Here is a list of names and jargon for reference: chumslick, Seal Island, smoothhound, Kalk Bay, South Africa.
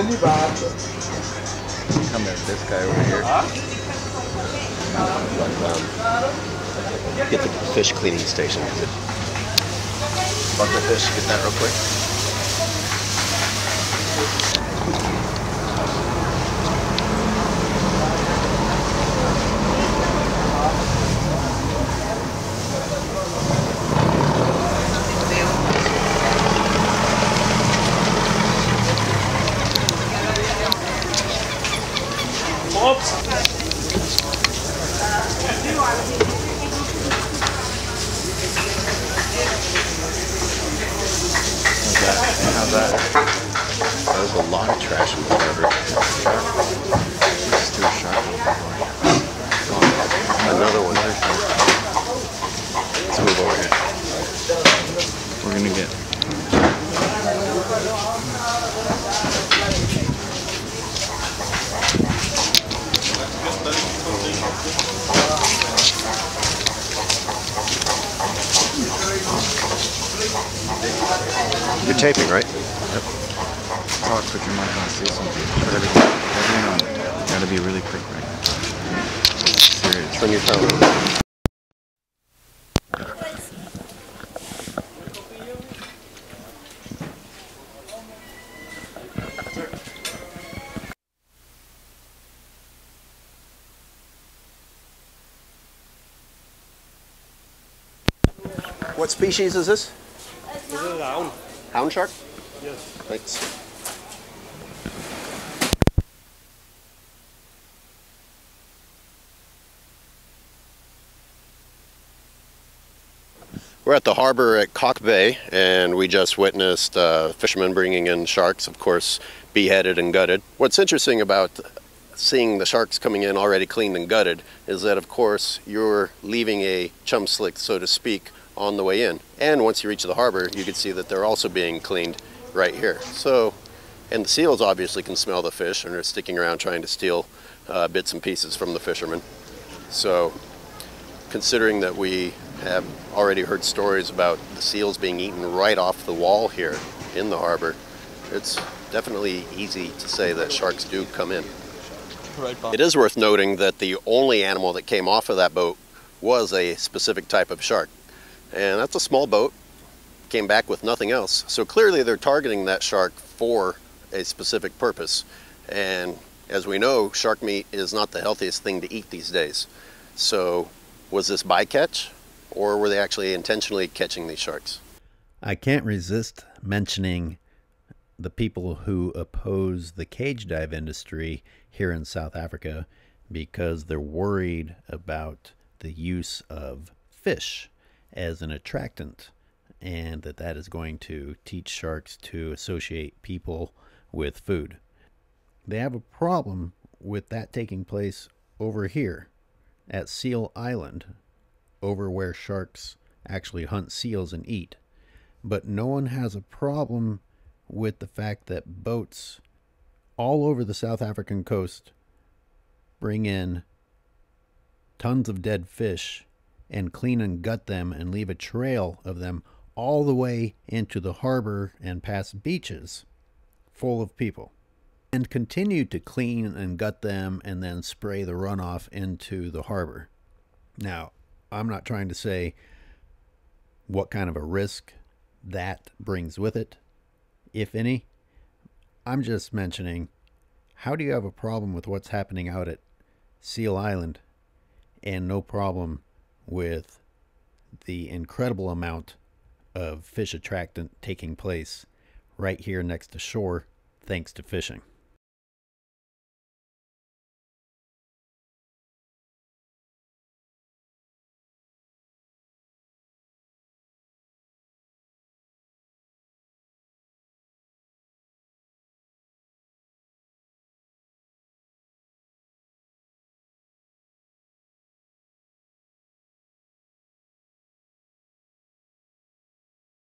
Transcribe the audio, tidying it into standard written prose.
Come at this guy over here. Get the fish cleaning station. Bucket fish, get that real quick. How's that? That was a lot of trash in the river. This is too sharp. Another one. Let's move over here. We're gonna get. You're taping, right? Yep. Talk quick, you might want to see something. Put everything on. You gotta be really quick right now. Serious. Turn your phone on. What species is this? This is a hound. Hound shark? Yes. Thanks. We're at the harbor at Kalk Bay, and we just witnessed fishermen bringing in sharks, of course, beheaded and gutted. What's interesting about seeing the sharks coming in already cleaned and gutted is that, of course, you're leaving a chum slick, so to speak, on the way in. And once you reach the harbor, you can see that they're also being cleaned right here. So, and the seals obviously can smell the fish and are sticking around trying to steal bits and pieces from the fishermen. So, considering that we have already heard stories about the seals being eaten right off the wall here in the harbor, it's definitely easy to say that sharks do come in. It is worth noting that the only animal that came off of that boat was a specific type of shark. And that's a small boat, came back with nothing else. So clearly they're targeting that shark for a specific purpose. And as we know, shark meat is not the healthiest thing to eat these days. So was this bycatch, or were they actually intentionally catching these sharks? I can't resist mentioning the people who oppose the cage dive industry here in South Africa because they're worried about the use of fish as an attractant, and that is going to teach sharks to associate people with food. They have a problem with that taking place over here at Seal Island, over where sharks actually hunt seals and eat. But no one has a problem with the fact that boats all over the South African coast bring in tons of dead fish and clean and gut them and leave a trail of them all the way into the harbor and past beaches full of people, and continue to clean and gut them and then spray the runoff into the harbor. Now, I'm not trying to say what kind of a risk that brings with it, if any. I'm just mentioning, how do you have a problem with what's happening out at Seal Island and no problem with the incredible amount of fish attractant taking place right here next to shore, thanks to fishing?